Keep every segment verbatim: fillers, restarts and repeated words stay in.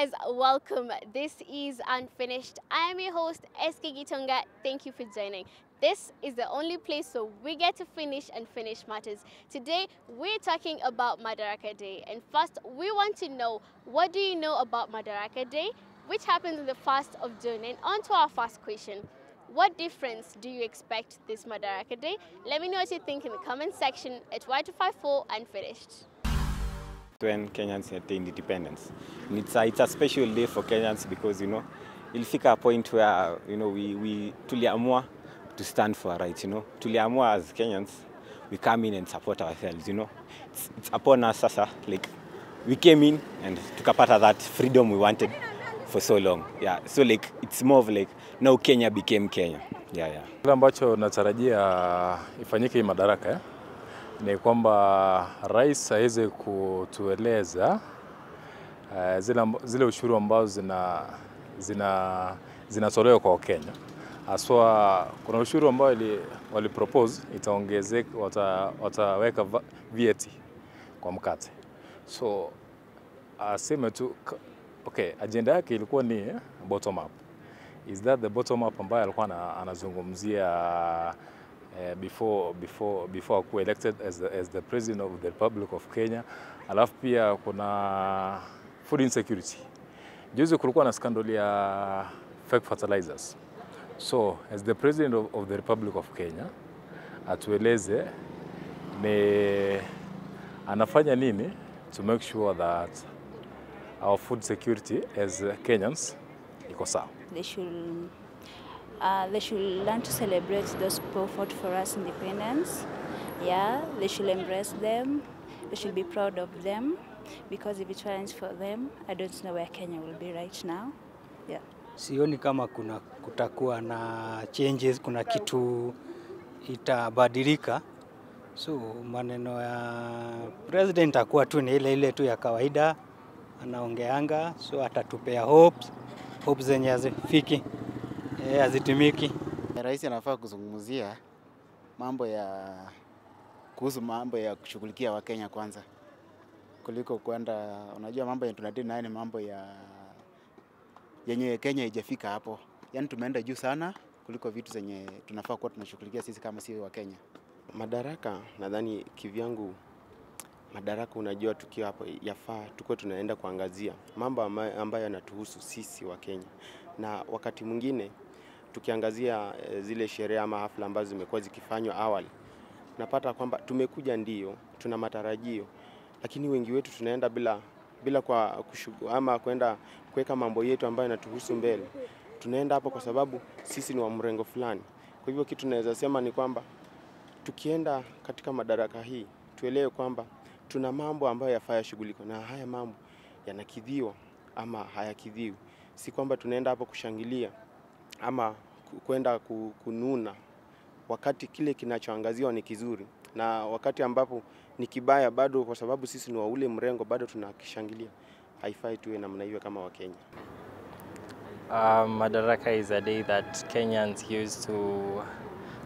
guys, welcome. This is Unfinished. I am your host, S K Gitonga. Thank you for joining. This is the only place where we get to finish and finish matters. Today, we're talking about Madaraka Day. And first, we want to know, what do you know about Madaraka Day, which happens on the first of June? And on to our first question. What difference do you expect this Madaraka Day? Let me know what you think in the comment section at Y two five four Unfinished. When Kenyans attained independence, and it's a, it's a special day for Kenyans because you know ilifika a point where you know we we tuliamua to stand for our rights. You know, tuliamua as Kenyans, we come in and support ourselves. You know, it's, it's upon us, sasa. Like we came in and took apart that freedom we wanted for so long. Yeah, so like it's more of like now Kenya became Kenya. Yeah, yeah. Kile ambacho natarajia ifanyike Madaraka eh? Ni kwamba rais aweze kutueleza uh, zile, zile ushuru ambazo zina zina zinatolewa kwa Kenya. Aswa kuna ushuru ambao wali propose itaongezeka, wata, wataweka V A T kwa mkate. So aseme tu okay, agenda yake ilikuwa ni eh, bottom up. Is that the bottom up ambayo alikuwa anazungumzia Uh, before before before I was elected as the, as the president of the Republic of Kenya? Alafu pia kuna food insecurity. Juzi kulikuwa na scandal ya fake fertilizers. So as the president of, of the Republic of Kenya atueleze ni anafanya nini to make sure that our food security as Kenyans iko sawa. They should Uh, they should learn to celebrate those who fought for us independence. Yeah, they should embrace them. They should be proud of them, because if it weren't for them, I don't know where Kenya will be right now. Yeah. Sioni kama kuna kutakuwa na changes, kuna kitu itabadilika. So maneno ya president akuwa tu ni ile ile tu ya kawaida anaongeanga, so atatupea hopes, hopes zenye hazifiki. Eh, azitimiki. Rais anafaa kuzungumzia mambo ya kuhusu mambo ya kushughulikia Wakenya kwanza, kuliko kwenda unajua mambo ya thelathini na nane ni mambo ya yenye Kenya haijafika hapo. Yaani tumeenda juu sana kuliko vitu zenye tunafaa kuwa tunashughulikia sisi kama sisi Wakenya. Madaraka nadhani kivyangu, Madaraka unajua tukio hapo yafaa tuko tunaenda kuangazia mambo ambayo yanatuhusu sisi Wakenya. Na wakati mwingine tukiangazia zile sherehe ama hafla ambazo zimekuwa zikifanywa awali, tunapata kwamba tumekuja ndio tuna matarajio, lakini wengi wetu tunaenda bila bila kwa kushugu, ama kwenda kuweka mambo yetu ambayo yanatuhusu mbele. Tunaenda hapo kwa sababu sisi ni wa mrengo fulani. Kwa hivyo kitu tunaweza sema ni kwamba tukienda katika Madaraka hii tuelewe kwamba tuna mambo ambayo yafaa yashughulikwe, na haya mambo yanakidhiwa ama hayakidhiwi. Si kwamba tunaenda hapo kushangilia ama kwenda kununa, wakati kile kinachoangaziwa ni kizuri, na wakati ambapo ni kibaya bado kwa sababu sisi ni wa ule mrengo bado tunakishangilia. Haifai tuwe namna hiyo kama Wakenya. Um, Madaraka is a day that Kenyans use to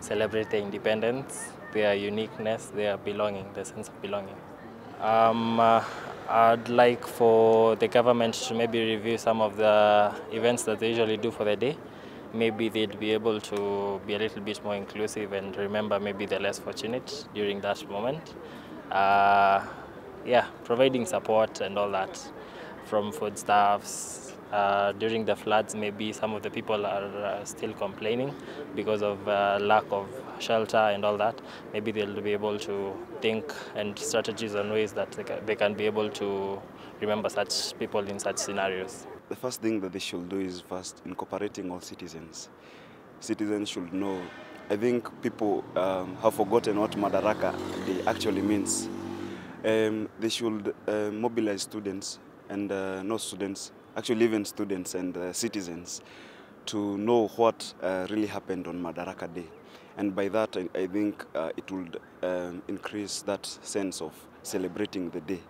celebrate their independence, their uniqueness, their belonging, their sense of belonging. Um, uh, I'd like for the government to maybe review some of the events that they usually do for the day. Maybe they'd be able to be a little bit more inclusive and remember maybe the less fortunate during that moment. Uh, yeah, providing support and all that, from foodstuffs. Uh, during the floods, maybe some of the people are uh, still complaining because of uh, lack of shelter and all that. Maybe they'll be able to think and strategies and ways that they can, they can be able to remember such people in such scenarios. The first thing that they should do is first incorporating all citizens. Citizens should know. I think people um, have forgotten what Madaraka Day actually means. Um, they should uh, mobilize students and uh, no students. Actually even students and uh, citizens to know what uh, really happened on Madaraka Day. And by that, I, I think uh, it would um, increase that sense of celebrating the day,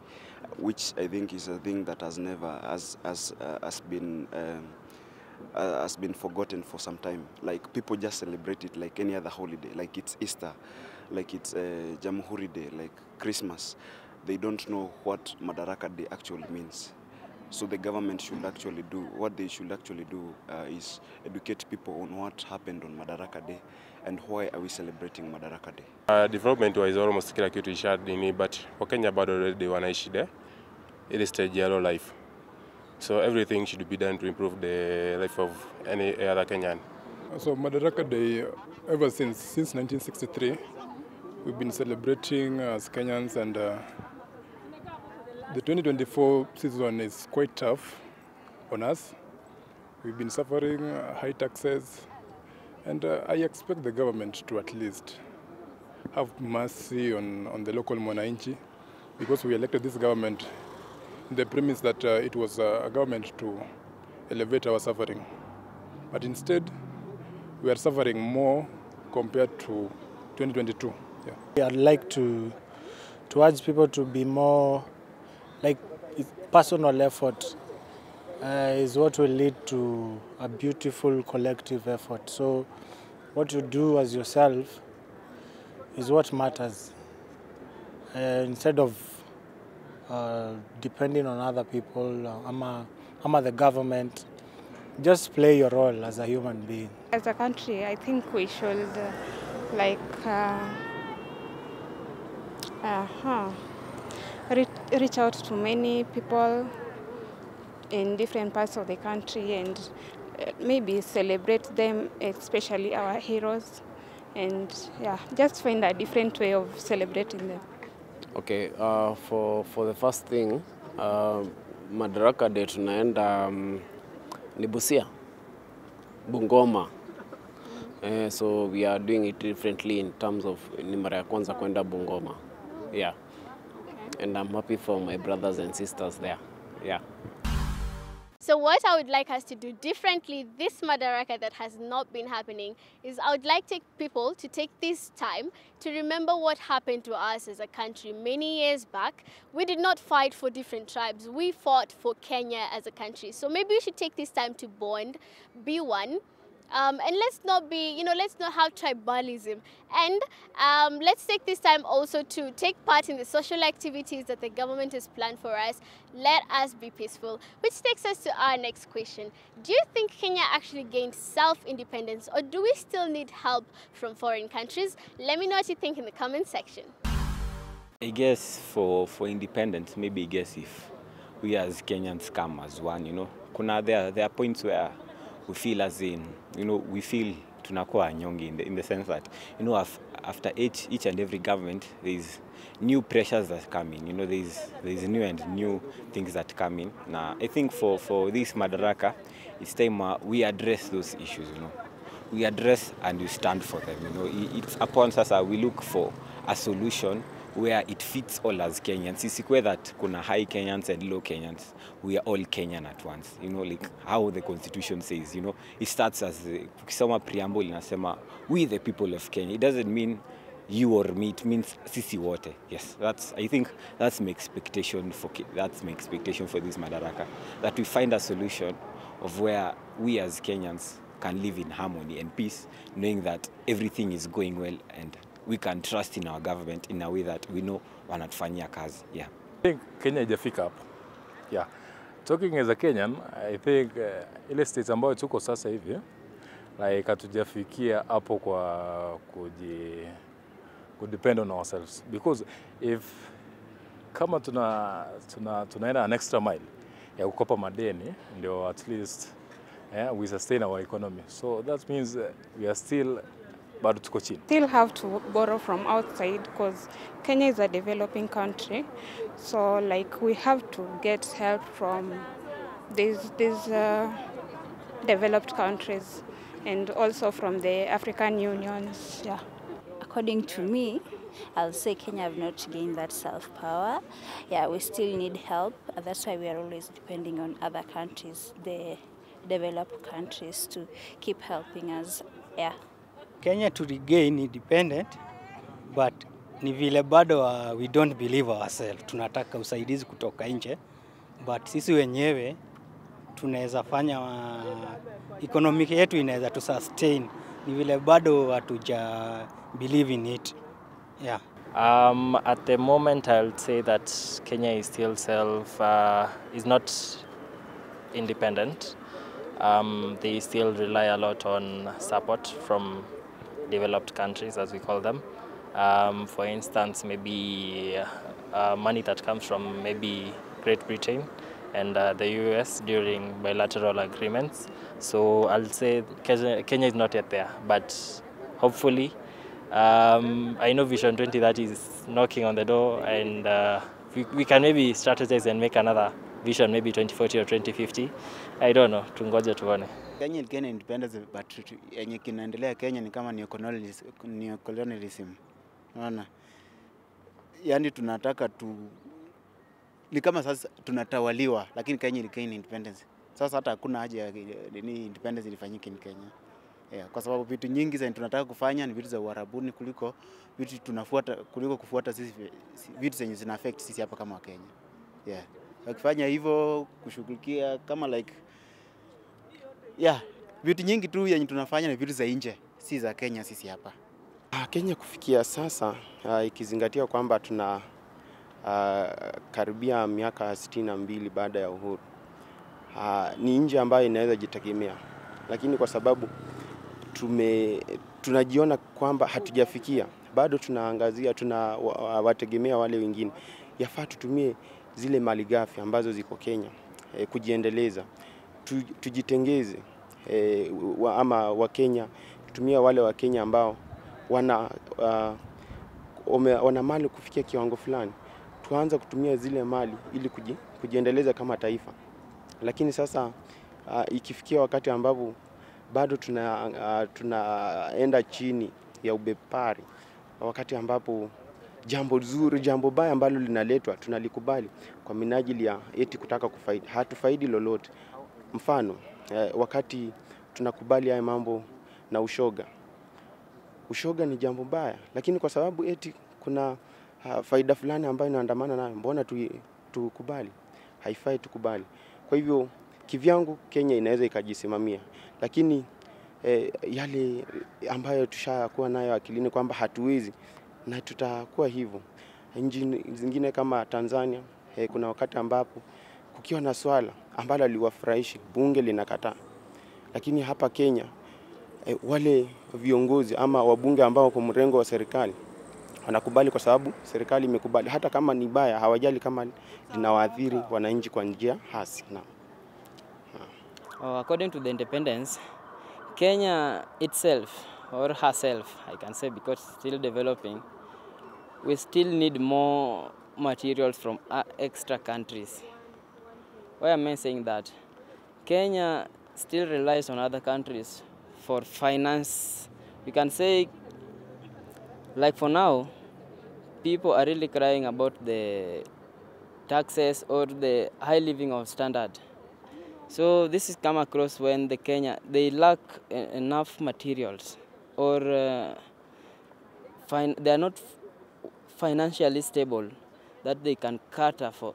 which I think is a thing that has never, has, has, uh, has, been, um, uh, has been forgotten for some time. Like people just celebrate it like any other holiday, like it's Easter, like it's uh, Jamhuri Day, like Christmas. They don't know what Madaraka Day actually means. So the government should actually do, what they should actually do uh, is educate people on what happened on Madaraka Day and why are we celebrating Madaraka Day. Uh, development wise almost kila kitu ishadini, but Wakenya bado already wanaishi there. It is stage yellow life. So everything should be done to improve the life of any other Kenyan. So Madaraka Day, ever since since nineteen sixty-three, we've been celebrating as Kenyans, and uh, the twenty twenty-four season is quite tough on us. We've been suffering uh, high taxes, and uh, I expect the government to at least have mercy on, on the local Mwananchi, because we elected this government in the premise that uh, it was uh, a government to elevate our suffering. But instead, we are suffering more compared to twenty twenty-two. Yeah. I'd like to, to urge people to be more, like, personal effort uh, is what will lead to a beautiful collective effort. So what you do as yourself is what matters, uh, instead of uh, depending on other people, ama, ama the government. Just play your role as a human being. As a country, I think we should, uh, like, uh, uh-huh, re reach out to many people in different parts of the country and uh, maybe celebrate them, especially our heroes, and yeah, just find a different way of celebrating them. Okay, uh, for for the first thing, uh, Madaraka Day tunaenda um, Nibusia, Bungoma. Uh, so we are doing it differently in terms of ni mara ya kwanza kwenda Bungoma. Yeah. And I'm happy for my brothers and sisters there. Yeah. So what I would like us to do differently this Madaraka that has not been happening is I would like to people to take this time to remember what happened to us as a country many years back. We did not fight for different tribes. We fought for Kenya as a country. So maybe we should take this time to bond, be one. Um, and let's not be, you know, let's not have tribalism. And um, let's take this time also to take part in the social activities that the government has planned for us. Let us be peaceful. Which takes us to our next question. Do you think Kenya actually gained self-independence, or do we still need help from foreign countries? Let me know what you think in the comment section. I guess for, for independence, maybe I guess if we as Kenyans come as one, you know. Kuna, there, there are points where we feel as in, you know, we feel tunakuwa wanyonge in the, in the sense that, you know, after each, each and every government, there's new pressures that come in, you know, there's, there's new and new things that come in. Now, I think for, for this Madaraka, it's time uh, we address those issues, you know. We address and we stand for them, you know. It's upon us that we look for a solution where it fits all as Kenyans. It's where that kuna high Kenyans and low Kenyans. We are all Kenyan at once. You know, like how the constitution says, you know, it starts as some preamble inasema, we the people of Kenya. It doesn't mean you or me, it means sisi wote. Yes, that's, I think that's my expectation for, that's my expectation for this Madaraka. That we find a solution of where we as Kenyans can live in harmony and peace, knowing that everything is going well and we can trust in our government in a way that we know wanatufanyia kazi. Yeah. I think Kenya haijafika hapo. Yeah. Talking as a Kenyan, I think uh, ile state ambayo tuko sasa hivi like hatujafikia hapo kwa kuji kudepend on ourselves, because if kama tuna tuna tunaenda an extra mile ya kukopa madeni ndio at least yeah, we sustain our economy. So that means uh, we are still still have to borrow from outside, because Kenya is a developing country, so like we have to get help from these these uh, developed countries and also from the African unions. Yeah. According to me, I'll say Kenya have not gained that self-power. Yeah, we still need help, and that's why we are always depending on other countries, the developed countries, to keep helping us. Yeah. Kenya to regain independent, but ni vile bado uh, we don't believe ourselves. Tunataka usaidizi kutoka nje, but sisi wenyewe tunaweza fanya uh, economic yetu inaweza to sustain. Ni vile bado hatuja believe in it. Yeah. Um, at the moment, I'll say that Kenya is still self uh, is not independent. Um, they still rely a lot on support from developed countries, as we call them. Um, for instance, maybe uh, money that comes from maybe Great Britain and uh, the U S during bilateral agreements. So I'll say Kenya is not yet there, but hopefully. Um, I know Vision twenty thirty is knocking on the door, and uh, we, we can maybe strategize and make another vision, maybe twenty forty or twenty fifty. I don't know. Tungoje tuone. Kenya ilikuwa independence, but yenye kinaendelea Kenya ni kama neo-colonialism. Unaona? Yaani tunataka tu ni kama sasa tunatawaliwa, lakini Kenya ilikuwa independence. Sasa hata hakuna haja ya ni independence ilifanyike in Kenya. Yeah, kwa sababu vitu nyingi za tunataka kufanya ni vitu za Uarabuni kuliko vitu tunafuata kuliko kufuata sisi vitu zenye zina affect sisi hapa kama Wakenya. Yeah. Wakifanya hivyo kushughulikia kama like yeah, vitu nyingi tu yenye tunafanya ni vitu za nje, si za Kenya sisi hapa. Ah, Kenya kufikia sasa uh, ikizingatia kwamba tuna uh, karibia miaka sitini na mbili baada ya uhuru. Uh, ni nje ambayo inaweza jitegemea. Lakini kwa sababu tume tunajiona kwamba hatujafikia, bado tunaangazia tunawategemea wale wengine, yafaa tutumie zile malighafi ambazo ziko Kenya e, kujiendeleza, tu, tujitengeze e, wa, ama wa Kenya, tumia wale wa Kenya ambao wana uh, wana mali kufikia kiwango fulani, tuanza kutumia zile mali ili kuji, kujiendeleza kama taifa. Lakini sasa uh, ikifikia wakati ambapo bado tuna uh, tunaenda chini ya ubepari, wakati ambapo jambo zuri, jambo baya ambalo linaletwa tunalikubali kwa minajili ya eti kutaka kufaidi. Hatufaidi lolote. Mfano eh, wakati tunakubali haya mambo na ushoga, ushoga ni jambo baya, lakini kwa sababu eti kuna uh, faida fulani ambayo inaandamana nayo, mbona tu tukubali? Haifai tukubali. Kwa hivyo kivyangu Kenya inaweza ikajisimamia, lakini eh, yale ambayo tushakuwa nayo akilini kwamba hatuwezi na tutakuwa hivyo. Nchi zingine kama Tanzania, eh, kuna wakati ambapo kukiwa na swala ambalo liwafurahishi bunge linakataa, lakini hapa Kenya eh, wale viongozi ama wabunge ambao kwa mrengo wa serikali wanakubali kwa sababu serikali imekubali, hata kama ni baya hawajali kama linawaadhiri wananchi kwa njia hasi. Na Oh, according to the independence, Kenya itself or herself, I can say, because it's still developing, we still need more materials from extra countries. Why am I saying that? Kenya still relies on other countries for finance. We can say, like for now, people are really crying about the taxes or the high living of standard. So this is come across when the Kenya, they lack enough materials or uh, fin they are not financially stable that they can cater for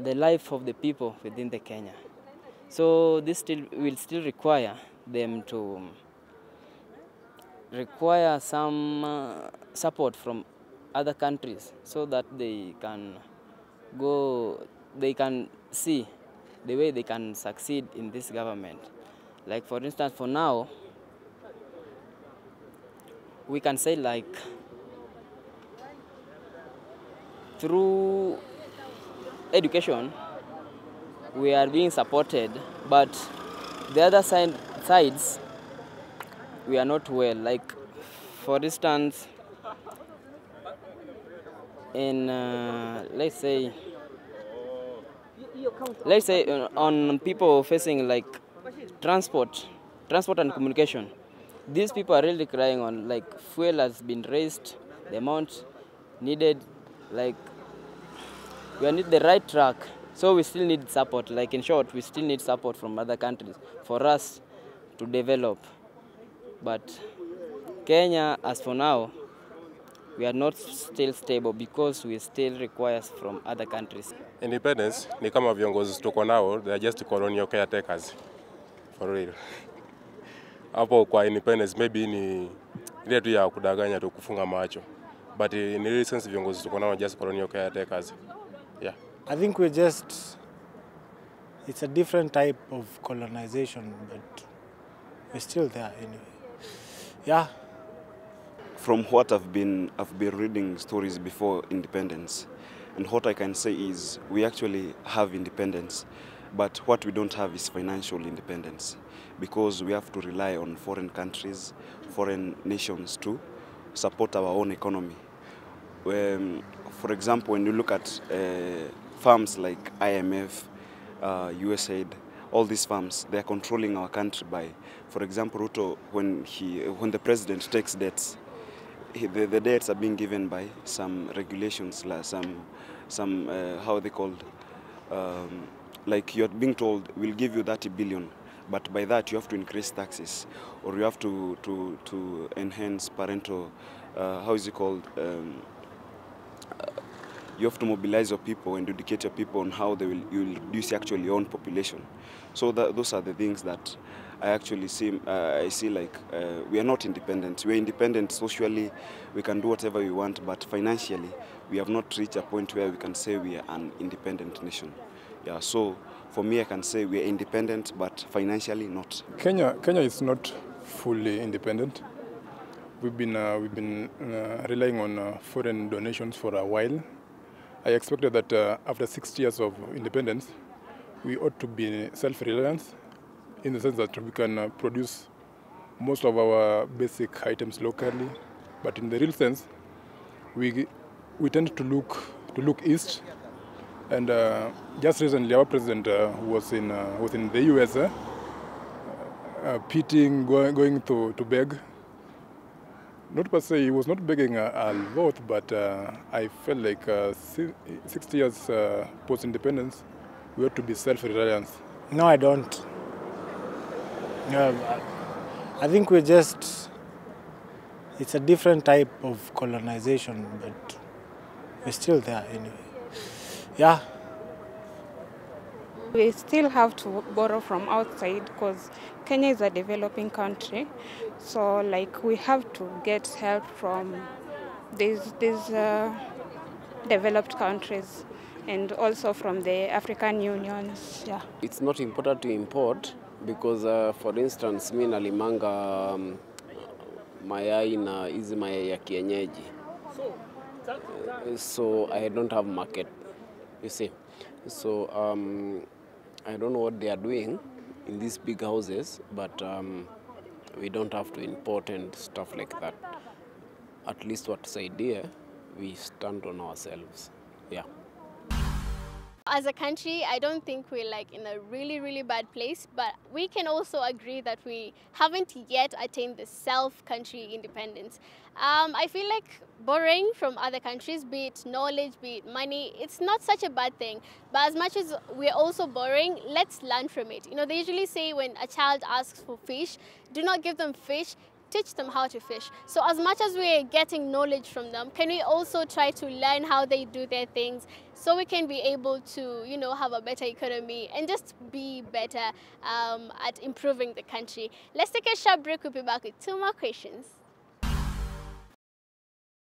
the life of the people within the Kenya. So this still will still require them to require some uh, support from other countries so that they can go, they can see the way they can succeed in this government. Like for instance, for now, we can say like through education, we are being supported, but the other side, sides, we are not well. Like for instance, in uh, let's say, Let's say on people facing like transport, transport and communication. These people are really crying on like fuel has been raised, the amount needed, like we need the right track. So we still need support. Like in short, we still need support from other countries for us to develop. But Kenya, as for now, we are not still stable because we still require from other countries. Independence, ni kama viongozi tuko nao, they are just colonial caretakers. For real. Hapo kwa independence, maybe ni ile tu ya kudanganya tu kufunga macho. But in real sense, viongozi tuko nao just colonial caretakers. Yeah. I think we're just It's a different type of colonization, but we're still there anyway. Yeah. From what I've been, I've been reading stories before independence, and what I can say is we actually have independence, but what we don't have is financial independence, because we have to rely on foreign countries, foreign nations to support our own economy. Um, for example, when you look at uh, firms like I M F, uh, U S A I D, all these firms, they are controlling our country by, for example, Ruto, when he, when the president takes debts, he, the, the debts are being given by some regulations, some, some uh, how are they called? Um, like you're being told, we'll give you thirty billion, but by that you have to increase taxes, or you have to to, to enhance parental, uh, how is it called? Um, uh, you have to mobilize your people and educate your people on how they will you will reduce actually your own population. So that, those are the things that I actually see. Uh, I see like uh, we are not independent. We are independent socially. We can do whatever we want, but financially, we have not reached a point where we can say we are an independent nation. Yeah, so for me, I can say we are independent, but financially not. Kenya, Kenya is not fully independent. We've been uh, we've been uh, relying on uh, foreign donations for a while. I expected that uh, after sixty years of independence, we ought to be self-reliant, in the sense that we can uh, produce most of our basic items locally. But in the real sense, we we tend to look to look east. And uh, just recently, our president uh, was in uh, was in the U S, uh, uh, pitting, going going to to beg. Not per se, he was not begging a, a lot, but uh, I felt like uh, sixty years uh, post-independence, we ought to be self-reliant. No, I don't. Um, I think we're just. It's a different type of colonization, but we're still there anyway. Yeah. We still have to borrow from outside because Kenya is a developing country, so like we have to get help from these these uh, developed countries and also from the African unions. Yeah. It's not important to import because, uh, for instance, mi nalimanga um, mayai na hizi mayai ya kienyeji, so I don't have market. You see, so um, I don't know what they are doing in these big houses, but um, we don't have to import and stuff like that. At least what's idea, we stand on ourselves. Yeah. As a country, I don't think we're like in a really, really bad place, but we can also agree that we haven't yet attained the self-country independence. Um, I feel like borrowing from other countries, be it knowledge, be it money, it's not such a bad thing. But as much as we're also borrowing, let's learn from it. You know, they usually say when a child asks for fish, do not give them fish. Teach them how to fish. So as much as we're getting knowledge from them, can we also try to learn how they do their things so we can be able to, you know, have a better economy and just be better um, at improving the country? Let's take a short break. We'll be back with two more questions.